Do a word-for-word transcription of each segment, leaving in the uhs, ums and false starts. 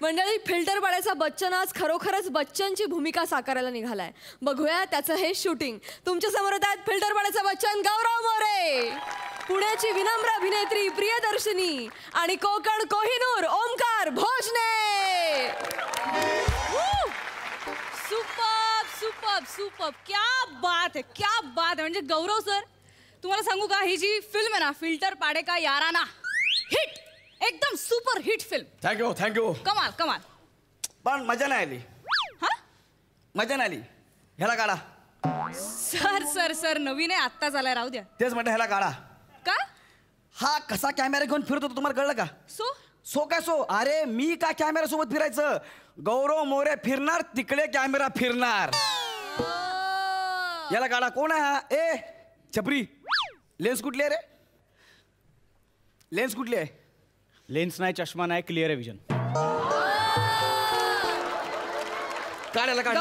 मंडळी फिल्टर बाळाचा बच्चन आज खरोखरच बच्चनची भूमिका साकारायला निघालाय। बघूया त्याचं हे शूटिंग। तुमच्या समोर आहेत फिल्टर बाळाचा बच्चन गौरव मोरे, पुण्याची विनम्र अभिनेत्री प्रियदर्शनी आणि Konkan Kohinoor Omkar Bhosne. Superb superb superb, क्या बात है क्या बात है। गौरव सर तुम्हाला सांगू का, ही जी फिल्म आहे ना फिल्टर पाडे का याराना, हिट एकदम super hit film. Thank you thank you. कमाल कमाल। पण मजा नाही आली। हां मजा नाही आली। ह्याला काढा। सर सर सर नवीन आहे आत्ता झालाय, राहू द्या। तेच म्हटलं ह्याला काढा का। हा कसा कॅमेरा घेऊन फिरतो तुम्हाला कळलं का। सो सो का सो, अरे मी का कॅमेरा सोबत फिरायचं। गौरव मोरे फिरणार तिकडे कॅमेरा फिरणार। ह्याला काढा। कोण आहे हा? ए छपरी, लेन्स कुठली आहे रे? लेन्स कुठली आहे? लेन्स नाही, चष्मा नाही, क्लियर आहे विजन। काढायला काढ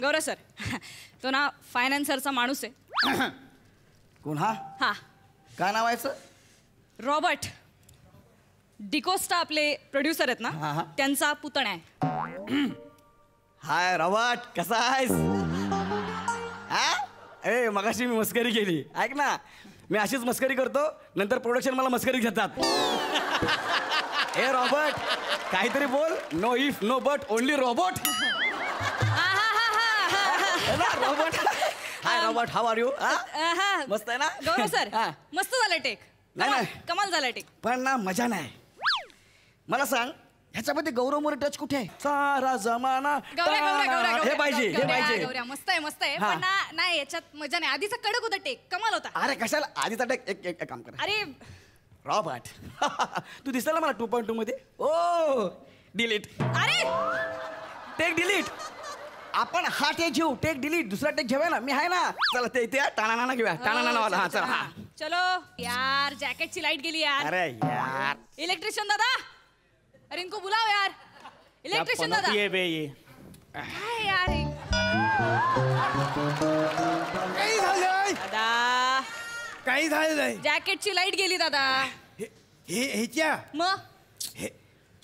गौरव सर। तो ना फायनान्सरचा माणूस आहे। कोण हा? हा काय नाव आहे? रॉबर्ट डिकोस्टा आपले प्रोड्युसर आहेत ना, त्यांचा पुतण्या आहे। हाय रॉबर्ट, कसा आहेस? ए मगाशी मी मस्करी केली ऐक ना, मैं अशीच मस्करी करतो नंतर प्रोडक्शन मला मस्करी घेतात। ए रॉबर्ट काहीतरी बोल। No if no but only Robert. Robert hi Robert, how are you? मस्त आहे ना गौरव सर? मस्त झालं टेक। नाही कमाल झालं टेक, पण ना मजा नाही। मला सांग ह्याच्यामध्ये गौरव मोरे टच कुठे आहे? सारा जमाना हे पाहिजे हे पाहिजे। मस्त आहे मस्त आहे, पण नाही याच्यात मजा नाही। आधीचा कडक होता टेक, कमाल होता। अरे कशाला आधीचा टेक, एक एक काम कर। अरे रॉबर्ट तू दिसला मला टू पॉइंट टू मध्ये। ओ डिलीट, अरे टेक डिलीट। आपण हा टेक घेऊ, टेक डिलीट, दुसरा टेक घेऊया ना। मी आहे ना, चला ते इथे टाणाणाना घेऊया, टाणाणाना वाला। हा चला चलो यार, जॅकेटची लाईट गेली यार। अरे यार इलेक्ट्रिशियन दादा, अरे इनको बुलाओ यार। इलेक्ट्रिशियन दादा ये बे ये काय यार काही झालंय दादा, काही झालंय। जॅकेटची लाईट गेली दादा। हे हे क्या मग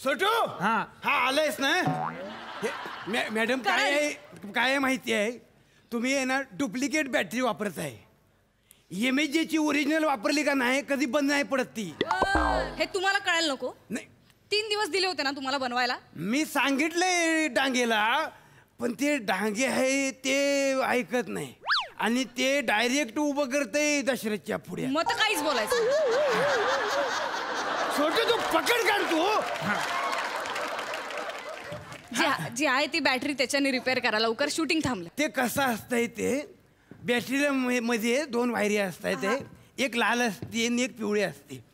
सोटू? हां हां आलेस ना। मॅडम काय आहे काय माहिती आहे, तुम्ही आहे ना डुप्लिकेट बॅटरी वापरताय। एमएजीची ओरिजिनल वापरली का नाही, कधी बंद नाही पडत ती। हे तुम्हाला कळायला नको। नाही तीन दिवस दिले होते ना तुम्हाला बनवायला। मी सांगितलंय डांगेला, पण ते डांगे आहे ते ऐकत नाही आणि ते डायरेक्ट उभं करते दशरथच्या पुढे। मग तर काहीच बोलायचं छोटू, तू पकड काढ तू। जी आहे ती बॅटरी त्याच्याने रिपेअर करा लवकर, शूटिंग थांबलं। ते कसं असतंय ते बॅटरीला मध्ये दोन वायरी असतात, एक लाल असते आणि एक पिवळी असते।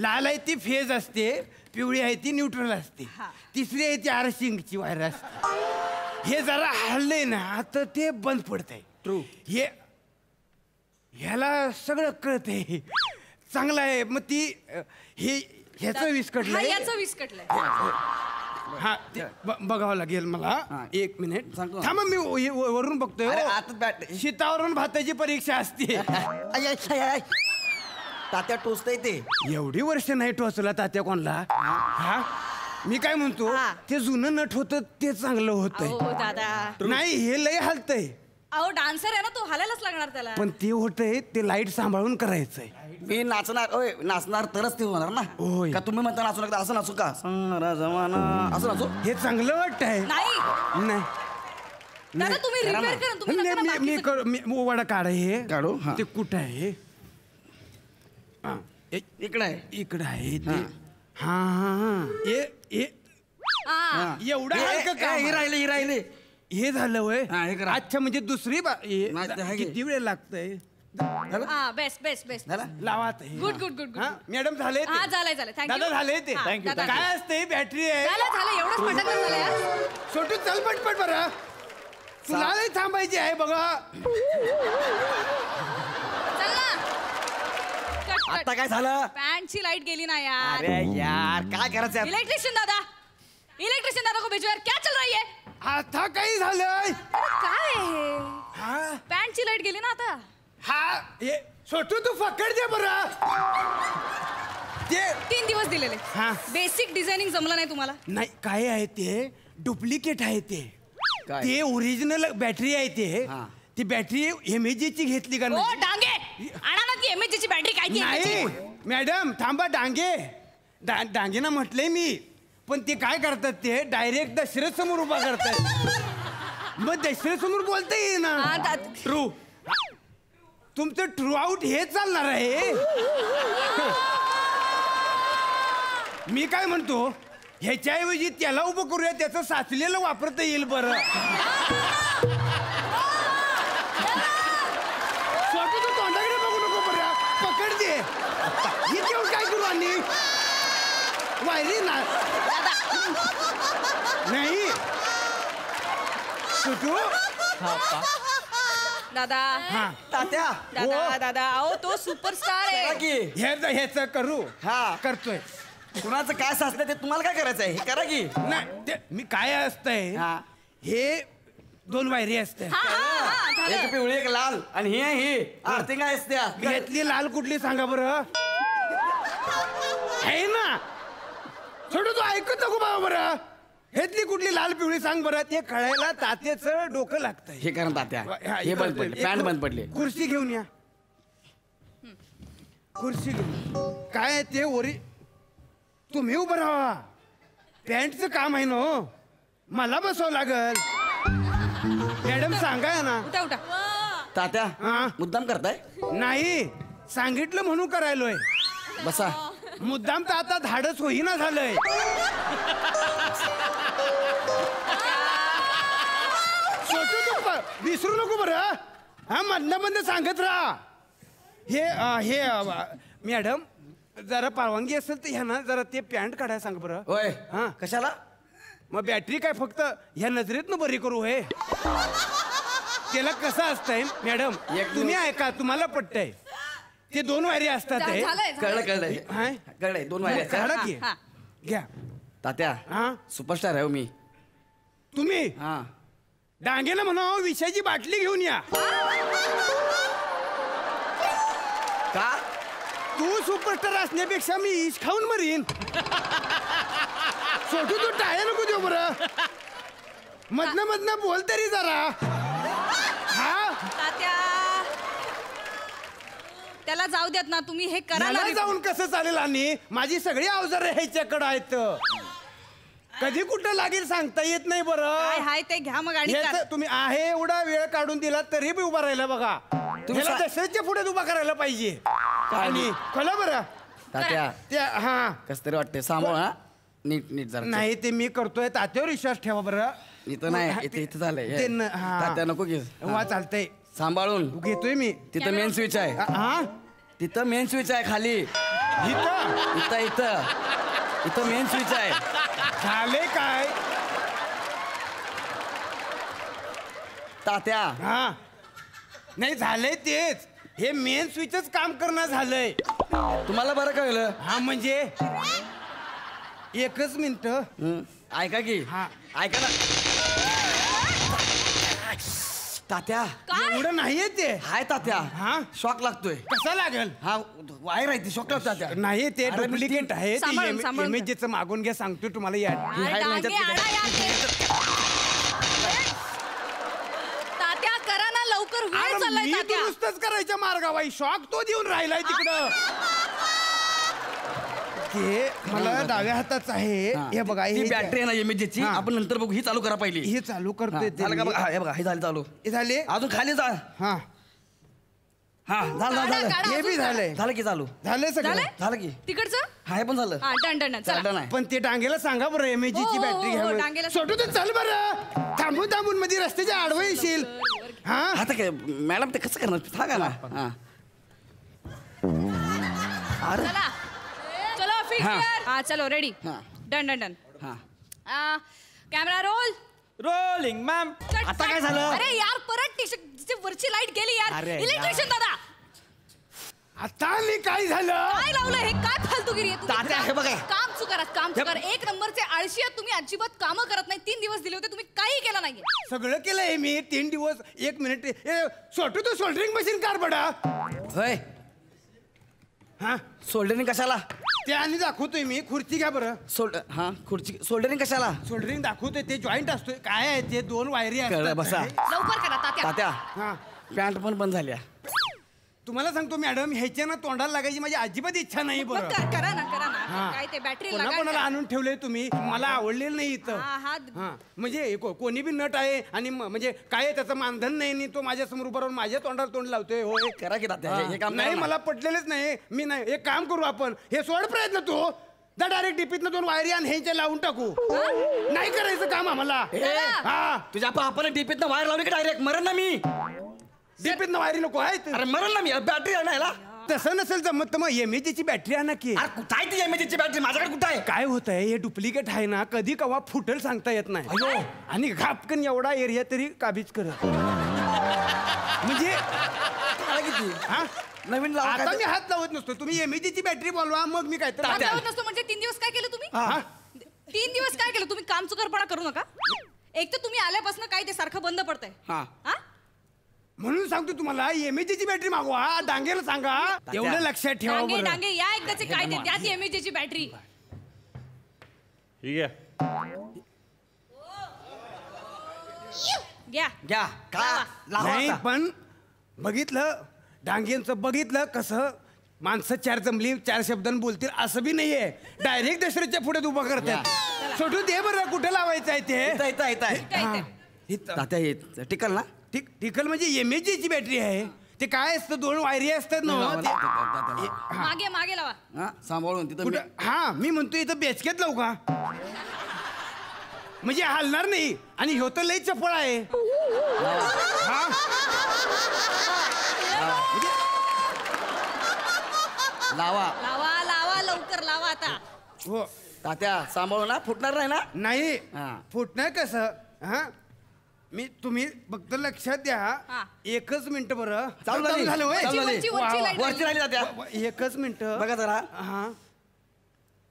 लाल आहे ती फेज असते, पिवळी आहे ती न्यूट्रल असते, तिसरी आहे ती आरसिंगची वायर असते। हे जरा हल्ले ना आता ते बंद पडतंय। ट्रू हे ह्याला सगळं कळतंय, चांगलं आहे। मग ती हे ह्याचं विस्कटलंय, ह्याचं विस्कटलंय। हा बघावं लागेल मला, एक मिनिट सांगतो थांबा मी वरून बघतोय। आता शितावरून भाताची परीक्षा असते। तात्या टोचतय ते, एवढी वर्ष नाही टोचला तात्या कोणला। हा मी काय म्हणतो, ते जुनं नट होतं ते चांगलं होतंय। नाही हे लय हलतंय। अहो डान्सर आहे ना तो, हलायलाच लागणार त्याला। पण ते होतंय ते लाईट सांभाळून करायचंय। मी नाचणार, ओय नाचणार तरच ते होणार ना। का तुम्ही म्हणता नाचू नका, असं नाचू का सारा जमाना असं नाचू, हे चांगलं वाटतंय। नाही नाही दादा तुम्ही रिपेअर करा, तुम्ही नका। मी मी ओवाडा काढ, हे काढू ते कुठं आहे? इकडे इकडे आहे ते। हा हा ए ए एवढं राहिले राहिले हे झालं होय। अच्छा म्हणजे दुसरी किती वेळ लागतंय? बेस्ट बेस्ट बेस्ट लावा। गुड गुड गुड मॅडम झाले दादा, झाले ते। थँक्यू। काय असते बॅटरी आहे एवढंच छोटू, चल पटपट बरं तुला थांबायची आहे बघा। आता काय झालं? पॅन्टची लाईट गेली ना यार। अरे यार काय करायचं? इलेक्ट्रिशियन दादा, इलेक्ट्रिशियन दादा को भेजो यार, क्या चल रही है? आता काय झालं? अरे काय? हा पॅन्टची लाईट गेली ना आता। हा छोटू तू फक्कड दे बरा. ते तीन दिवस दिलेले. हां बेसिक डिझायनिंग जमलं नाही तुम्हाला. नाही काय आहे ते डुप्लिकेट आहे ते. ते ओरिजिनल बॅटरी आहे ते. ती बॅटरी एमएजीची घेतली का नाही? ओ डांगे आणा ना ती एमएजीची बॅटरी काय ती. नाही मॅडम थांबा डांगे डांगे ना म्हटले मी पण ते काय करतात ते डायरेक्ट दशरथ समोर उभा करतात. मग दशरथ समोर बोलता येईल ना. ट्रू तुमचं ट्रू आउट हे चालणार आहे. मी काय म्हणतो ह्याच्याऐवजी त्याला उभं करूया त्याचं साचलेलं वापरता येईल बरं. स्वतः तोंडाकडे बघू नको बरं पकड दे. हे देऊन काय करू आणि वायरी ना नाही छोटू. दादा हाँ तात्या दादा दादा आओ तो सुपरस्टार है. हेच करू हाँ करतोय. कुणाचं काय असतं ते तुम्हाला काय करायचं आहे करा की नाही. मी काय असतंय हे दोन वायरी असते एक पिवळी एक लाल आणि ही ही आरती काय असते. घेतली लाल कुठली सांगा बरं आहे ना छोटू तू ऐकत नको बाबा बरं. हेतली कुठली लाल पिवळी सांग बरं. ते कळायला तात्याचं डोकं लागतं. हे कारण तात्या हे बंद पडले पॅन्ट बंद पडले. खुर्ची घेऊन या खुर्ची घेऊन काय ते ओरी तुम्ही उभं राहा. पॅन्टचं काम आहे ना मला बसावं लागल. मॅडम सांगा ना तात्या मुद्दाम करताय. नाही सांगितलं म्हणून करायलोय. बसा मुद्दाम तर आता धाडच होईना झालंय. विसरू नको बरं हा मधन मधन सांगत राहा. हे हे मॅडम जरा परवानगी असेल तर ह्या ना जरा ते पॅन्ट काढायला सांग बरं. होय हां कशाला मग बॅटरी काय फक्त ह्या नजरेतनं बरी करू हे. त्याला कसं असतंय मॅडम तुम्ही ऐका तुम्हाला पटतंय ते दोन वायरी असतात. कळलं कळलंय हां कळलंय दोन वायरी असतात की घ्या. तात्या हां सुपरस्टार आहे मी. तुम्ही हां डांगे ना म्हणा विषयाची बाटली घेऊन या. का तू सुपरस्टार असण्यापेक्षा मी इश खाऊन मरीन. छोटू तू टाळ्या नको देऊ बरं मधनं मधनं बोल तरी जरा. हा तात्या त्याला जाऊ देत ना तुम्ही हे करायला जाऊन कसं चालेल. आणि माझी सगळी अवजारे ह्याच्याकडे आहेत कधी कुठं लागेल सांगता येत नाही बरं. हाय ते घ्या मग आणि तुम्ही आहे एवढा वेळ काढून दिला तरी बी उभा राहिला बघा. तुम्हाला दशरथच्या पुढे उभा करायला पाहिजे आणि कळलं बरं. तात्या ते हां कसं तरी वाटते सांभाळ हा नीट नीट जरा. नाही ते मी करतोय तात्यावर विश्वास ठेवा बरं. इथं नाही इथे इथं झालंय तात्या नको घे वा चालतंय सांभाळून घेतोय मी. तिथं मेन स्विच आहे हां तिथं मेन स्विच आहे खाली इथं इथं इथं इथं मेन स्विच आहे. झाले काय तात्या हा नाही झालंय तेच हे मेन स्विचच काम करणं झालंय. तुम्हाला बरं कळलं हा म्हणजे एकच मिनिट ऐका की हा ऐका ना तात्या एवढं नाहीये ते. हाय तात्या हा शॉक लागतोय. कसा लागेल हा वायर आहे ती शॉक लागतो तात्या. नाही ते डुप्लिकेट आहे ते इमेजचं मागून घ्या सांगतो तुम्हाला. या तात्या करा ना लवकर वेळ चाललाय तात्या. नुसतंच करायच्या मार्गावाई शॉक तो देऊन राहिलाय तिकडं. ते मला डाव्या हाताच आहे हे बघा ही बॅटरी आहे ना इमेजची आपण नंतर बघू. ही चालू करा पहिली. हे चालू करतोय हे बघा हे झाले चालू. हे झाले अजून खाली जा हा हा झालं झालं हे बी झालंय झालं की चालू झालं सगळं झालं की तिकडचं हा हे पण झालं. पण ते डांगेला सांगा बरं इमेजची बॅटरी सोडू तर चल बरं थांबून थांबून मध्ये रस्त्याच्या आडवं येशील. हा आता काय मॅडम ते कसं करणार सांगा ना. हा अरे हाँ चलो रेडी डन डन डन. हाँ कैमरा रोल रोलिंग मैम. आता क्या चलो अरे यार परत टीशर्ट वरची लाइट गेली यार इलेक्ट्रिशियन दादा. आता मी काय झालं काय लावलं हे काय फालतूगिरी आहे. तात्या हे बघा काम चुकार काम चुकार एक नंबरचे आळशी आहात तुम्ही. अजिबात काम करत नाही. तीन दिवस दिले होते तुम्ही काही केलं नाही. सगळं केलंय मी तीन दिवस. एक मिनिट सोटू तो सोल्डरिंग मशीन कार बडा होय सोल्डरिंग कशाला? ते आणि दाखवतोय मी. खुर्ची घ्या बरं. सोल्ड हा खुर्ची. सोल्डरिंग कशाला? सोल्डरिंग दाखवतोय. ते जॉईंट असतोय. काय आहे ते? दोन वायरी आहेत. बसा लवकर करा तात्या. तात्या हा पॅन्ट पण बंद झाल्या. तुम्हाला सांगतो मॅडम, ह्याच्या ना तोंडाला लागायची माझी अजिबात इच्छा नाही. बरं करा ना करा ना. काय ते बॅटरी लागा कोणाला आणून ठेवले तुम्ही. मला आवडलेलं नाही इथं. म्हणजे कोणी बी नट आहे आणि म्हणजे काय त्याचं मानधन नाही. तो माझ्या समोर उभा राहून माझ्या तोंडाला तोंड लावतोय. हो करा की दादा हे काम. नाही मला पटलेलंच नाही. मी नाही. एक काम करू आपण, हे सोड प्रयत्न तू दा डायरेक्ट डिपीतनं दोन वायरी आणि ह्याच्या लावून टाकू. नाही करायचं काम आम्हाला. हा तुझ्या बापाने डिपीतनं वायर लावली की डायरेक्ट मरण ना मी. डीपीत न वायरी नको आहेत. अरे मरल ना मी. बॅटरी आणायला. तसं नसेल जमत तर मग एम एची बॅटरी आणा की. कुठं आहे ती एम एची बॅटरी? माझ्याकडे कुठं आहे? काय होत आहे हे डुप्लिकेट आहे ना, कधी कवा फुटल सांगता येत नाही. आणि घापकन एवढा एरिया तरी काबीज कर. म्हणजे हा नवीन आता मी हात लावत नसतो. तुम्ही एम एची बॅटरी बोलवा मग मी काय लावत नसतो. म्हणजे तीन दिवस काय केलं तुम्ही? तीन दिवस काय केलं तुम्ही? काम चुकारपणा करू नका. एक तर तुम्ही आल्यापासून काय ते सारखं बंद पडतंय म्हणून सांगतो तुम्हाला. एमएजीची बॅटरी मागवा. डांगेला सांगा एवढं लक्षात ठेवा. डांगे डांगे या एकदाचे काय देते त्यात एमएजीची बॅटरी. ठीक आहे घ्या घ्या. का नाही पण बघितलं डांगेंचं. बघितलं कसं माणसं चार जमली चार शब्दांनी बोलतील असं बी नाहीये. डायरेक्ट दशरथच्या पुढे उभं करतात. सोडून दे बरं. कुठे लावायचं आहे ते? आता हे टिकल ना. ठीक टिकल म्हणजे एम एची बॅटरी आहे. ते काय असतं दोन वायरी असतात ना. मागे मागे लावा सांभाळून तिथं. हा मी म्हणतो इथं बेचकेत लावू का? म्हणजे हलणार नाही. आणि ह्यो तर लई चपळ आहे. लावा लावा लावा लवकर लावा आता. हो तात्या सांभाळू ना. फुटणार नाही ना? नाही फुटणार कसं. हा मी तुम्ही फक्त लक्षात द्या. एकच मिनिट बरं. चालू झालं वरची राहिली जात्या. एकच मिनिट बघा जरा. हा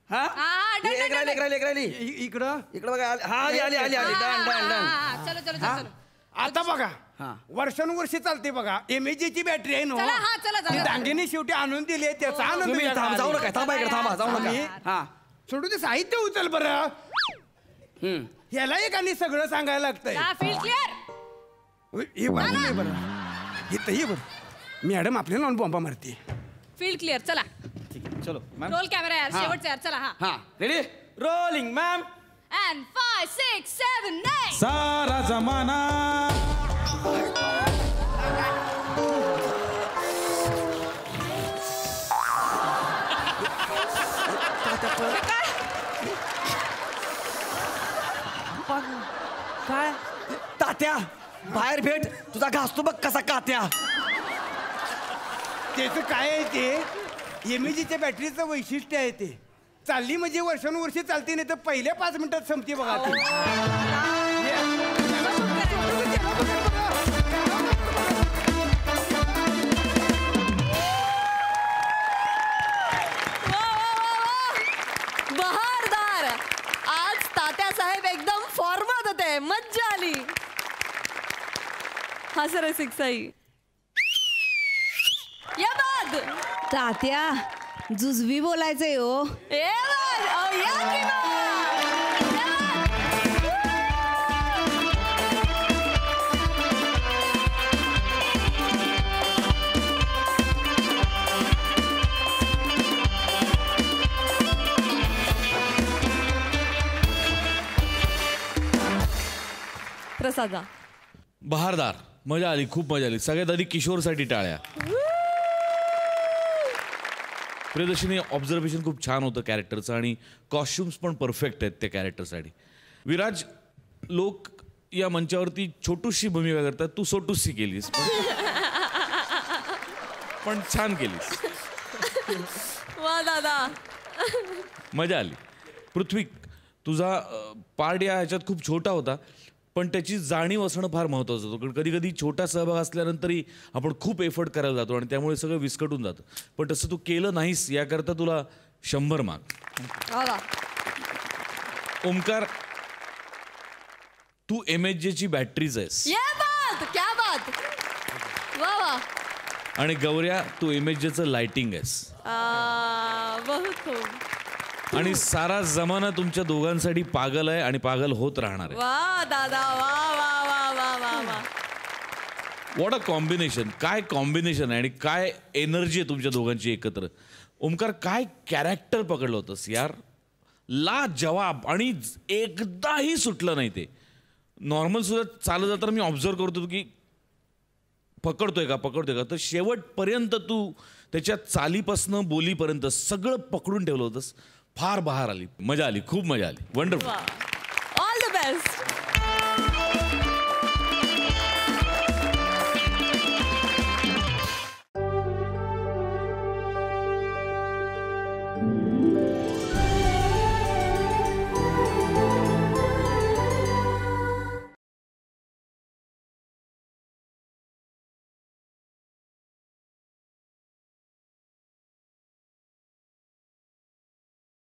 हा एक राहिली एक राहिली एक राहिली. इकडं इकडं बघा. हा आली आली आली. Done done done. चलो चलो चलो. आता बघा वर्षानुवर्षी चालते बघा एमएजीची बॅटरी आहे ना. डांगेने शेवटी आणून दिली त्याचा आनंद. जाऊ नका थांबा इकडे थांबा. जाऊ नका सोडू दे. साहित्य उचल बरं. याला एक आणि सगळं सांगायला लागतंय. मॅडम आपल्याला नॉन बॉम्बा मारते. Field clear. चला ठीक आहे. चलो रोल कॅमेरा यार. शेवटचा यार. चला हा हा ready rolling ma'am. And five six seven nine. सारा जमाना काय तात्या बाहेर भेट. तुझा घासतो बघ कसा कात्या. त्याच काय आहे ते एमएजीच्या बॅटरीचं वैशिष्ट्य आहे ते. चालली म्हणजे वर्षानुवर्षी चालते नाही तर पहिल्या पाच मिनिटात संपते बघा. बहारदार आज तात्या साहेब एकदम फॉर्मात होते. मज्जा आली. हा सर बाद तात्या जुजवी बोलायचंय. हो प्रसादा बहारदार. मजा आली. खूप मजा आली. सगळ्यात आधी किशोरसाठी टाळ्या. प्रियदर्शनी ऑब्झर्वेशन खूप छान होतं कॅरेक्टरचं आणि कॉस्ट्युम्स पण परफेक्ट आहेत त्या कॅरेक्टरसाठी. विराज लोक या मंचावरती छोटूशी भूमिका करतात. तू छोटूशी केलीस पण छान केलीस. वा दादा मजा आली. पृथ्वी तुझा पार्ट या ह्याच्यात खूप छोटा होता पण त्याची जाणीव असणं फार महत्त्वाचं होतं. कारण कधी कधी छोटा सहभाग असल्यानंतरही आपण खूप एफर्ट करायला जातो आणि त्यामुळे सगळं विस्कटून जातं. पण तसं तू केलं नाहीस याकरता तुला शंभर मार्क. ओमकार तू एम एच जेची बॅटरीज आहेस. आणि गौऱ्या तू इमेजचं लाइटिंग आहेस आणि सारा जमाना तुमच्या दोघांसाठी पागल आहे आणि पागल होत राहणार आहे. वाह दादा वाह वाह वाह वाह वाह वाह. What a combination. काय कॉम्बिनेशन आहे आणि काय एनर्जी आहे तुमच्या दोघांची एकत्र. ओमकार काय कॅरेक्टर पकडलं होतंस यार. लाजवाब आणि एकदाही सुटलं नाही ते. नॉर्मल सुद्धा चालत जाताना मी ऑब्झर्व करतो की पकडतोय का पकडतोय का तर शेवटपर्यंत तू त्याच्या चालीपासनं बोलीपर्यंत सगळं पकडून ठेवलं होतंस. फार बहार आली मजा आली खूप मजा आली. वंडरफुल. All the best.